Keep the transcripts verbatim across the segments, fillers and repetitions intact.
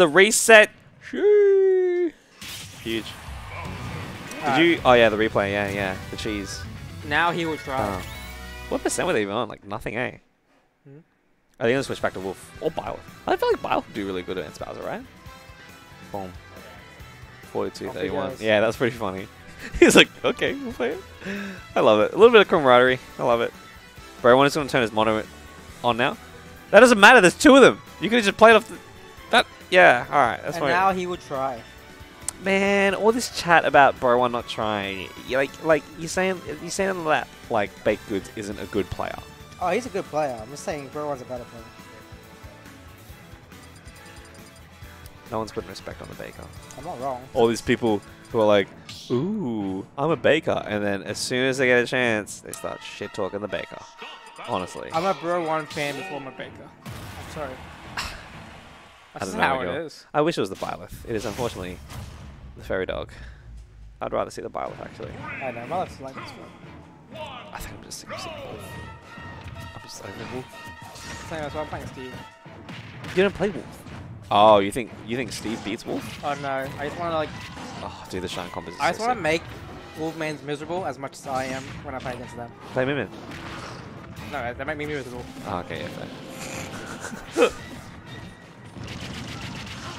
the reset. Huge. Did uh, you? Oh yeah, the replay. Yeah, yeah. The cheese. Now he will try. Oh. What percent were they even on? Like nothing, eh? Hmm? I think I'll switch back to Wolf or Byleth. I feel like Byleth would do really good against Bowser, right? Boom. forty-two thirty-one. Yeah, that's pretty funny. He's like, okay, we'll play it. I love it. A little bit of camaraderie. I love it. Bro one is going to turn his mono on now. That doesn't matter. There's two of them. You could have just played off the, that. Yeah, all right. That's fine. And now he would try. Man, all this chat about Bro one not trying. You're like, like you're saying, you're saying that like BakedGoods isn't a good player. Oh, he's a good player. I'm just saying Bro one's a better player. No one's putting respect on the baker. I'm not wrong. All these people who are like, ooh, I'm a baker. And then as soon as they get a chance, they start shit-talking the baker. Honestly. I'm a Bro one fan before I'm a baker. I'm sorry. That's how it is. I wish it was the Byleth. It is, unfortunately, the fairy dog. I'd rather see the Byleth, actually. I know. My life's like this one. I think I'm just sick of seeing Wolf. I'm just like Wolf. That's why I'm playing Steve. You don't play Wolf. Oh, you think you think Steve beats Wolf? Oh no, I just want to like. Oh, dude, the shine comp is. I just so want to make Wolfman's miserable as much as I am when I play against them. Play Mimin. No, they make me miserable. Oh, okay, yeah, fair.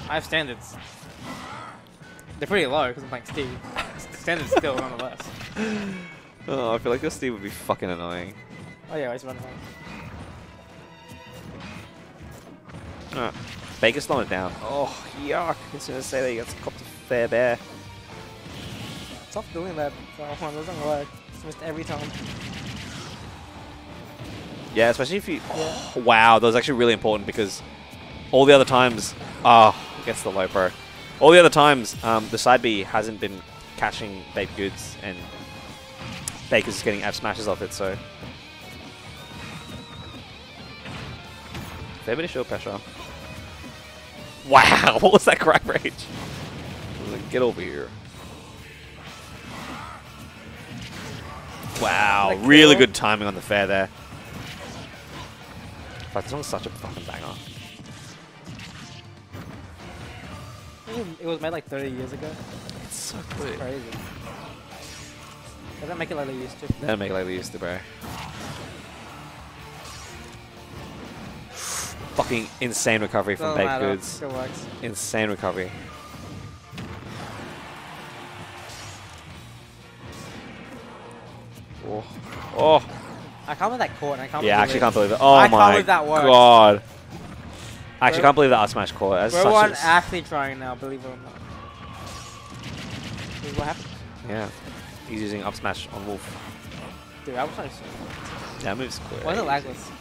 I have standards. They're pretty low because I'm playing Steve. Standards still, nonetheless. Oh, I feel like this Steve would be fucking annoying. Oh yeah, I just run away. Alright. Baker's slowing it down. Oh, yuck. I was going to say that he got copped a fair bear. Stop doing that. It doesn't work. It's missed every time. Yeah, especially if you... Oh, yeah. Wow, that was actually really important because all the other times... Oh, gets the low pro. All the other times, um, the side B hasn't been catching BakedGoods and Baker's just getting ab smashes off it, so... Fair bit of shield pressure. Wow, what was that crack rage? I was like, get over here. Wow, really good timing on the fair there. But this one's such a fucking banger. It was made like thirty years ago. It's so good. It's crazy. They don't make it like they used to. They don't make it like they used to, bro. Fucking insane recovery from BakedGoods. It works. Insane recovery. Oh. Oh. I can't believe that caught and I can't yeah, believe Yeah, I actually can't believe it. Oh I my can't believe that works. God. I actually can't believe that smash caught. That's We're such one actually trying now, believe it or not. This is what happened. Yeah. He's using up smash on Wolf. Dude, I was trying to swing. That move's quick. Why is it lagless?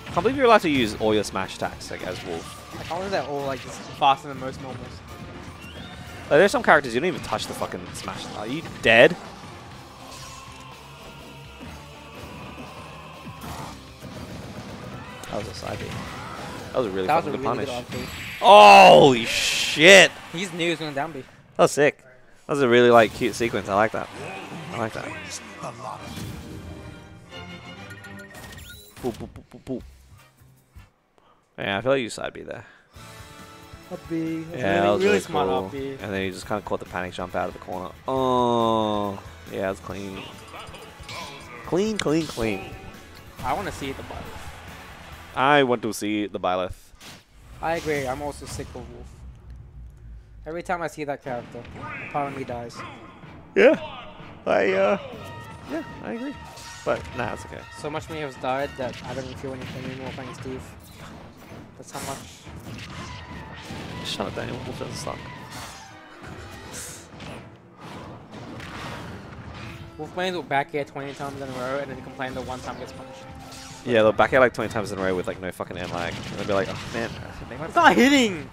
I can't believe you're allowed to use all your smash attacks like as Wolf. I can't believe they're all like just faster than most normals. Like, there's some characters you don't even touch the fucking smash. Are you dead? That was a side B. That was a really that was a good really punish. Good Holy shit! He's new. He's going down B. That was sick. That was a really like cute sequence. I like that. I like that. Boop, boop, boop, boop. Yeah, I feel like you side B there. Up B. Yeah, really, really smart cool. Up B. And then you just kind of caught the panic jump out of the corner. Oh, yeah, that's clean. Clean, clean, clean. I want to see the Byleth. I want to see the Byleth. I agree. I'm also sick of Wolf. Every time I see that character, part of me dies. Yeah. I, uh, yeah, I agree. But, nah, it's okay. So much me has died that I don't feel anything anymore playing Steve. That's how much. Shut up, Daniel. Wolf doesn't suck. Wolf mains will back air twenty times in a row and then complain that one time gets punished. Yeah, they'll back air like twenty times in a row with like no fucking end lag. And they'll be like, oh man. It's not hitting!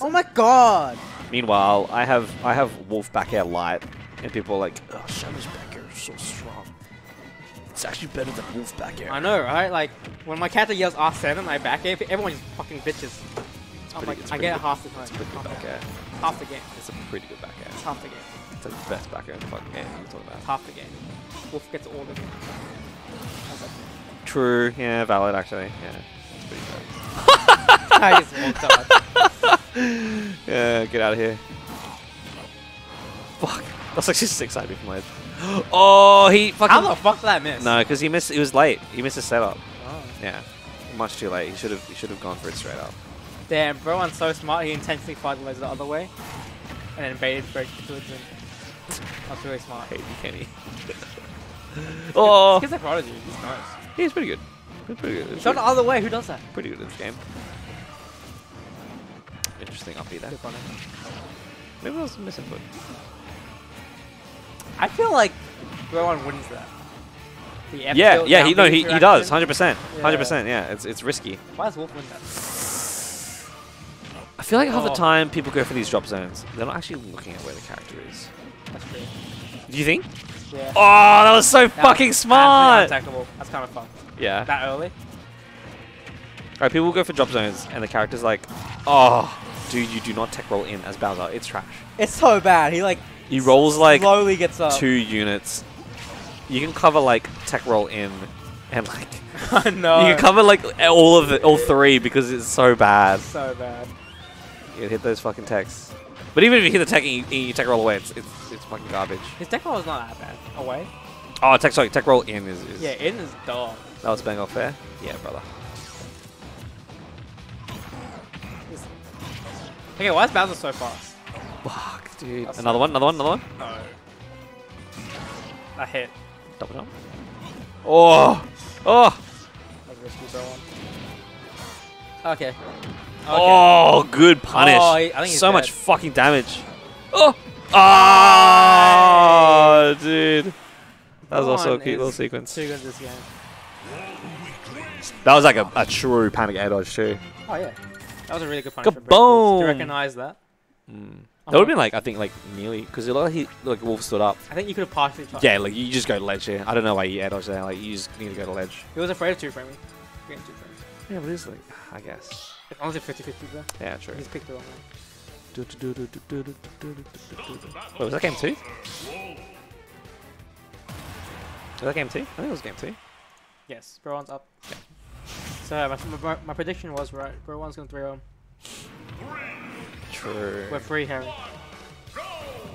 Oh my god! Meanwhile, I have I have Wolf back air light and people are like, oh, Shami's back air is so strong. It's actually better than Wolf back air. I know, right? Like, when my character yells R seven, I back air, everyone just fucking bitches. I'm like, I get it half the time. It's pretty good back air. Half the game. It's a pretty good back air. It's half the game. It's like the best back air in the fucking game you're talking about. Half the game. Wolf gets all the game. True. Yeah, valid, actually. Yeah. It's pretty good. I just walked out. Yeah, get out of here. Fuck. That's like just six me from my head. Oh, he fucking... How the fuck did that miss? No, because he missed... It was late. He missed the setup. Oh. Yeah. Much too late. He should have He should have gone for it straight up. Damn, Bro one's so smart. He intentionally fired the laser the other way. And then baited BakedGoods. That's really smart. Hayden Kenny. Oh! He's a prodigy. He's nice. Yeah, he's pretty good. He's pretty good. He's shot the other way. Who does that? Pretty good in this game. Interesting. I'll be there. Maybe I was missing foot. I feel like Bro one wins that. Yeah, yeah, he no, he, he does, hundred percent, hundred percent. Yeah, it's it's risky. Why does Wolf win that? I feel like half oh. the time people go for these drop zones. They're not actually looking at where the character is. That's true. Do you think? Yeah. Oh, that was so that fucking was smart. Unattackable. That's kind of fun. Yeah. That early. Alright, people go for drop zones, and the character's like, oh, dude, you do not tech roll in as Bowser. It's trash. It's so bad. He like. He rolls like slowly gets up. two units. You can cover like tech roll in, and like I know you can cover like all of it, all three because it's so bad. It's so bad. You hit those fucking techs. But even if you hit the tech and you, you tech roll away, it's, it's it's fucking garbage. His tech roll is not that bad. Away. Oh, tech sorry, tech roll in is. is yeah, in is dog. That was bang off fair. Yeah, brother. Okay, why is Bowser so fast? Fuck. Dude. Another so one, another one, another one? No. That hit. Double jump. Oh! Oh! Okay. okay. Oh, good punish. Oh, I think he's so dead. Much fucking damage. Oh! Oh, dude. That was Come also a cute little sequence. Too good this game. That was like a, a true panic air dodge, too. Oh, yeah. That was a really good punish. Kaboom! Do you recognize that? Mm. That would have been like, I think, like nearly, because it looked like, he, like Wolf stood up. I think you could have partially touched. Yeah, like you just go ledge here. I don't know why you air dodge there. Like you just need to go to ledge. He was afraid of two framing. Yeah, but it's like, I guess. It's honestly fifty fifty though. Yeah, true. He's picked the wrong one. Wait, was that game two? Was that game two? I think it was game two. Yes, Bro one's up. Yeah. So my, my my prediction was right. Bro one's gonna three him. True. We're free, Harry.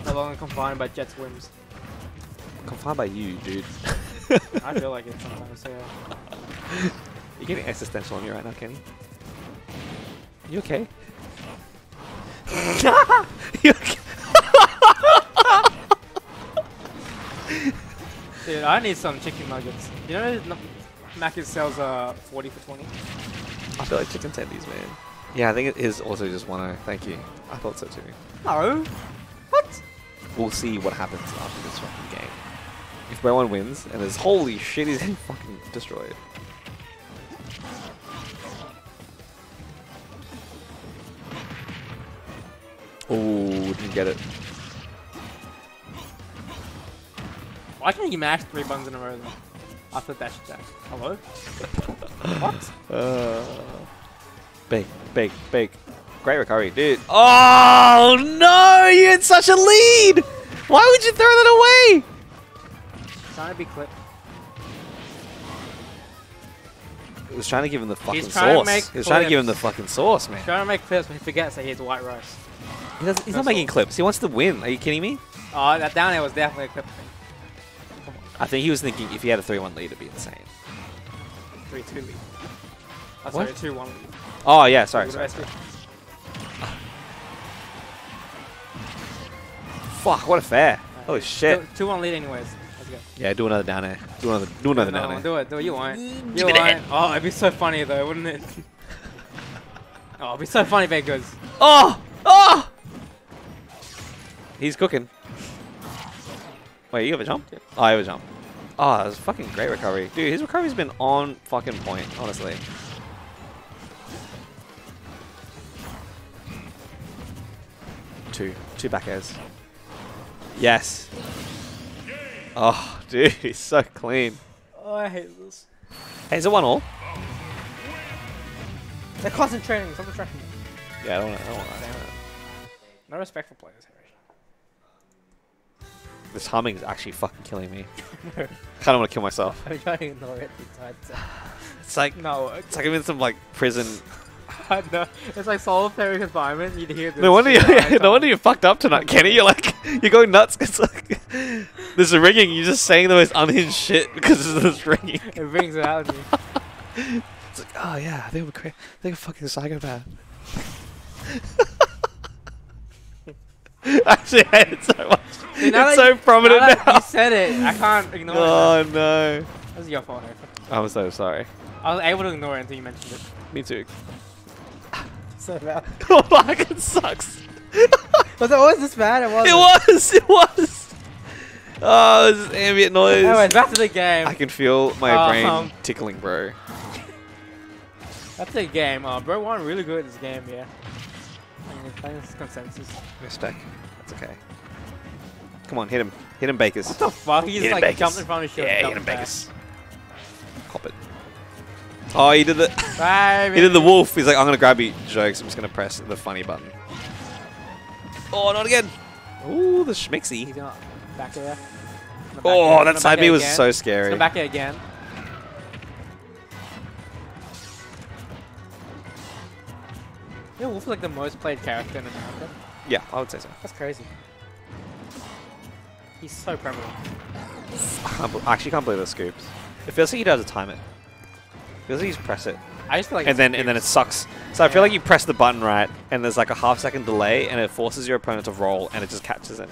No longer confined by Jet's whims. Confined by you, dude. I feel like it sometimes, yeah. You're getting existential on me right now, Kenny. You okay? You okay? Dude, I need some chicken nuggets. You know, Macca's sells uh, forty for twenty? I feel like chicken tendies, man. Yeah, I think it is also just one oh. Thank you. I thought so too. No. What? We'll see what happens after this fucking game. If Bro one wins, and there's holy shit, he's fucking destroyed. Oh, didn't get it. Why can't you mash three buttons in a row then? After dash attack. Hello? What? Uh. Bake, bake, bake. Great recovery, dude. Oh, no! You had such a lead! Why would you throw that away? Trying to be quick. It was trying to give him the fucking sauce. It was trying to give him the fucking sauce, man. He's trying to make clips, but he forgets that he has white rice. He does, he's no not sauce. making clips. He wants to win. Are you kidding me? Oh, that down there was definitely a clip thing. I think he was thinking if he had a three one lead, it'd be insane. three two lead. Oh, sorry, two one lead. Oh, yeah, sorry, sorry, sorry. Fuck, what a fair. Right. Holy shit. two one lead anyways. Let's go. Yeah, do another down air. Do another, do another no, down air. Do it, do it. You won't. You won't. Oh, it'd be so funny, though, wouldn't it? Oh, it'd be so funny if it goes. Oh! Oh! He's cooking. Wait, you have a jump? Yeah. Oh, I have a jump. Oh, that was fucking great recovery. Dude, his recovery's been on fucking point, honestly. Two. Two back airs. Yes. Oh, dude, he's so clean. Oh, I hate this. Hey, is it one all? They're concentrating. Stop distracting them. Yeah, I don't want to. I don't want that. No respect for players, Harry. This humming is actually fucking killing me. No. I kind of want to kill myself. I'm trying to ignore it. It's like, no. It's like I'm in some like prison. God, no. It's like solitary environment, you'd hear this. No wonder, you, yeah, no wonder you fucked up tonight, Kenny. You're like, you're going nuts because like, there's a ringing, you're just saying the most unhinged shit because of this ringing. It rings it out of you. It's like, oh yeah, I think we're crazy. I think I'm fucking psychopath. Actually, I hate it so much. See, now it's so you, prominent now. now. You said it. I can't ignore oh, it. Oh no. That was your fault, Harry. I'm so sorry. I was able to ignore it until you mentioned it. Me too. So bad. Oh fuck, it sucks. Was it always this bad? It was. It was. It was. Oh, this is ambient noise. Anyway, back to the game. I can feel my uh, brain um, tickling, bro. That's the game. Uh, Bro one really good at this game, yeah. I'm playing this consensus. Miss back. That's okay. Come on, hit him. Hit him, Bakers. What the fuck? He just like Bakers. jumped in front of his shield. Yeah, hit him, back. Bakers. Cop it. Oh, he did the. He did the wolf. He's like, I'm gonna grab you, jokes. I'm just gonna press the funny button. Oh, not again. Ooh, the schmixy. He's not back air. Back oh, air. that side B was again. so scary. He's back air again. Yeah, Wolf is like the most played character in America. Yeah, I would say so. That's crazy. He's so prevalent. I actually can't believe the scoops. It feels like you don't have to time it. It feels like you just press it. I just feel like and then scoops. and then it sucks. So yeah. I feel like you press the button right, and there's like a half second delay, and it forces your opponent to roll, and it just catches it.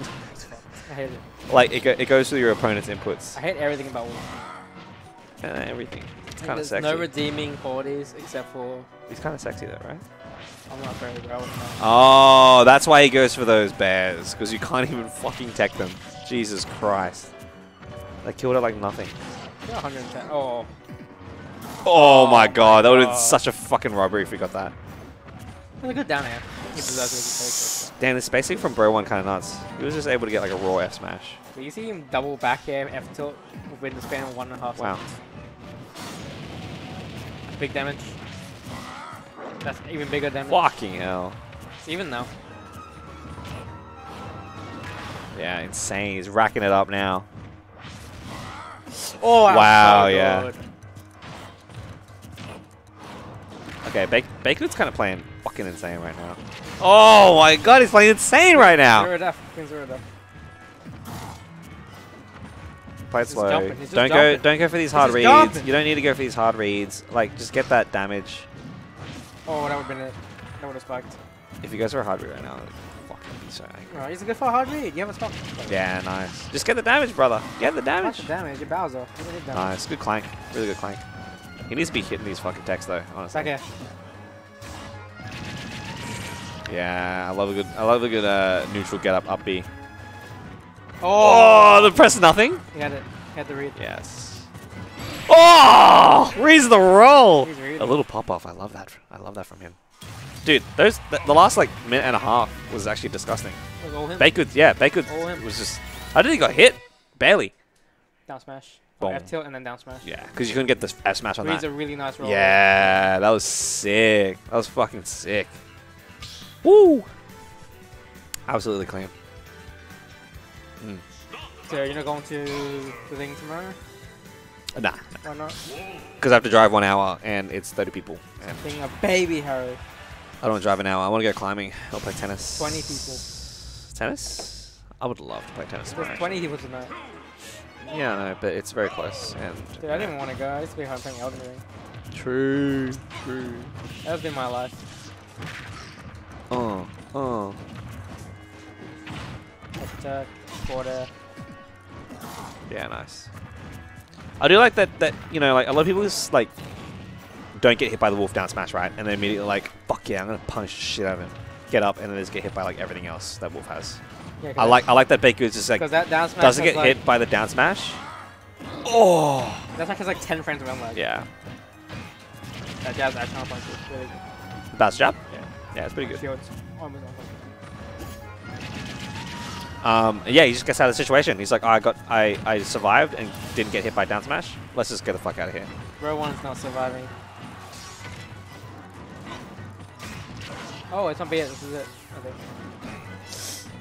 I hate it. Like it go it goes through your opponent's inputs. I hate everything about Wolf. Uh, everything. It's kind of sexy. There's no redeeming qualities except for. He's kind of sexy though, right? I'm not very well. Oh, that's why he goes for those bears, because you can't even fucking tech them. Jesus Christ. They killed it like nothing. one ten. Oh. Oh, oh my god, my that would have been such a fucking robbery if we got that. Look at down air. Damn, this spacing from Bro one kind of nuts. He was just able to get like a raw F smash. But you see him double back air F tilt within the span of one and a half seconds. Wow. Big damage. That's even bigger damage. Fucking hell. It's even though. Yeah, insane. He's racking it up now. Oh, wow, so yeah. Good. Okay, Bake BakedGoods kind of playing fucking insane right now. Oh my god, he's playing insane right now. Zero death. Zero death. Play slow. Don't jumping. go don't go for these hard reads. Jumping. You don't need to go for these hard reads. Like just get that damage. Oh, that would have been it. That would have spiked. If he goes for a hard read right now, fuck, I'd be so angry. Right, he's good for a hard read. You haven't spiked. Yeah, nice. Just get the damage, brother. Get the damage. Get the damage. You're Bowser. You damage. Nice. Good clank. Really good clank. He needs to be hitting these fucking attacks, though, honestly. Okay. Yeah, I love a good, I love a good uh, neutral get up, up B. Oh, oh the press nothing. He had it. He had the read. Yes. Oh, reads the roll. A little pop off. I love that. I love that from him. Dude, those th the last like minute and a half was actually disgusting. BakedGoods, yeah, BakedGoods was just. I didn't got hit. Barely. Down smash. Oh, F tilt and then down smash. Yeah, because you couldn't get the F smash on reads that. Reads a really nice roll. Yeah, that was sick. That was fucking sick. Woo! Absolutely clean. Mm. So you're not going to the thing tomorrow? Nah. Why not? Because I have to drive one hour and it's thirty people. I'm being a baby, Harry. I don't want to drive an hour. I want to go climbing. I'll play tennis. twenty people. Tennis? I would love to play tennis tomorrow. twenty people tonight. Yeah, I know, but it's very close. And dude, I didn't want to go. I used to be home playing Elden Ring. True. True. That's been my life. Oh. Oh. Attack. Quarter. Yeah, nice. I do like that, that, you know, like a lot of people just like don't get hit by the wolf down smash, right? And then immediately like, fuck yeah, I'm gonna punch the shit out of him. Get up and then just get hit by like everything else that wolf has. Yeah, I like I like that BakedGoods just like that down smash doesn't get like, hit by the down smash. Oh, that smash has like ten frames of unlock. Yeah. That jab's actually on punch. It's really good. The bounce jab? Yeah. Yeah, it's pretty good. Um, yeah, he just gets out of the situation. He's like, oh, I got, I, I survived and didn't get hit by down smash. Let's just get the fuck out of here. Bro one's not surviving. Oh, it's not B. This is it. I think.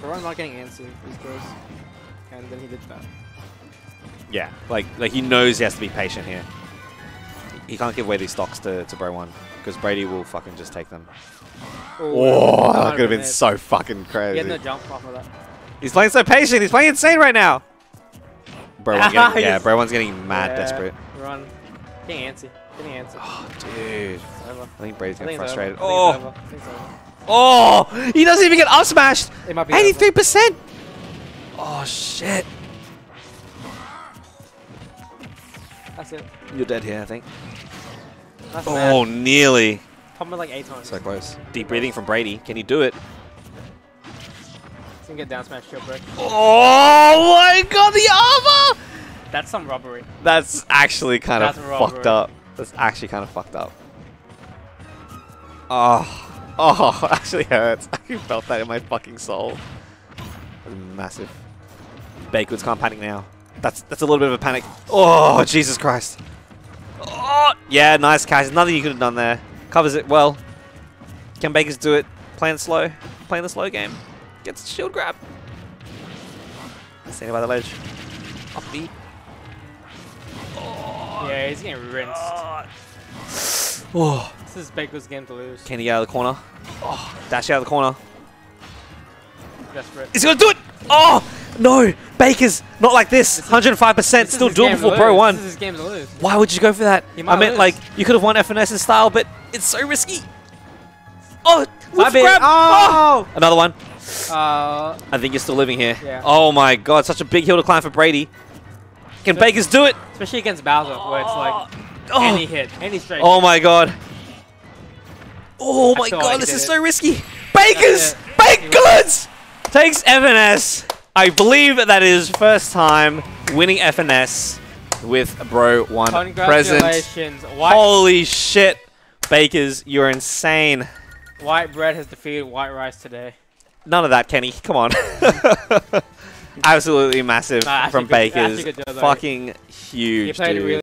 Bro one's not getting antsy. He's close. And then he did that. Yeah, like like he knows he has to be patient here. He can't give away these stocks to, to Bro one because Brady will fucking just take them. Ooh, oh, that could have been so fucking crazy. Getting the jump off of that. He's playing so patient. He's playing insane right now. Bro one's getting, yeah, Bro one's getting mad yeah, desperate. Run. Getting antsy. Getting antsy. Oh, dude. I think Brady's getting frustrated. Oh. Oh, he doesn't even get up smashed. It might be eighty-three percent. Oh, shit. That's it. You're dead here, I think. That's oh, mad. Nearly. Pumping like eight times. So close. Deep breathing from Brady. Can he do it? He's gonna get down smashed real quick. Oh my god, the armor! That's some robbery. That's actually kind That's of fucked up. That's actually kind of fucked up. Oh. Oh, actually hurts. I felt that in my fucking soul. Massive. BakedGoods can't panic now. That's that's a little bit of a panic. Oh, Jesus Christ. Oh, yeah, nice catch. Nothing you could have done there. Covers it well. Can Bakers do it? Playing slow. Playing the slow game. Gets the shield grab. Standing by the ledge. Up the. Oh. Yeah, he's getting rinsed. Oh. This is BakedGoods game to lose. Can he get out of the corner? Oh, dash out of the corner. Desperate. He's gonna do it! Oh! No! Bakers! Not like this! one hundred five percent still doable for Bro one. This is his game to lose. Why would you go for that? I meant lose. Like, you could have won F N S in style, but it's so risky. Oh! Wolf grab! Oh. Oh. Another one. Uh, I think you're still living here. Yeah. Oh my god, such a big hill to climb for Brady. Can so, Bakers do it? Especially against Bowser, oh. where it's like, oh. any hit, any straight. Oh my god. Oh my god, like this is it. so risky. Bakers! BakedGoods! Takes F N S. I believe that is first time winning F N S with Bro one present. White Holy shit, Bakers, you're insane. White bread has defeated white rice today. None of that, Kenny. Come on. Absolutely massive nah, from good, Bakers. Good, Fucking huge, dude. Really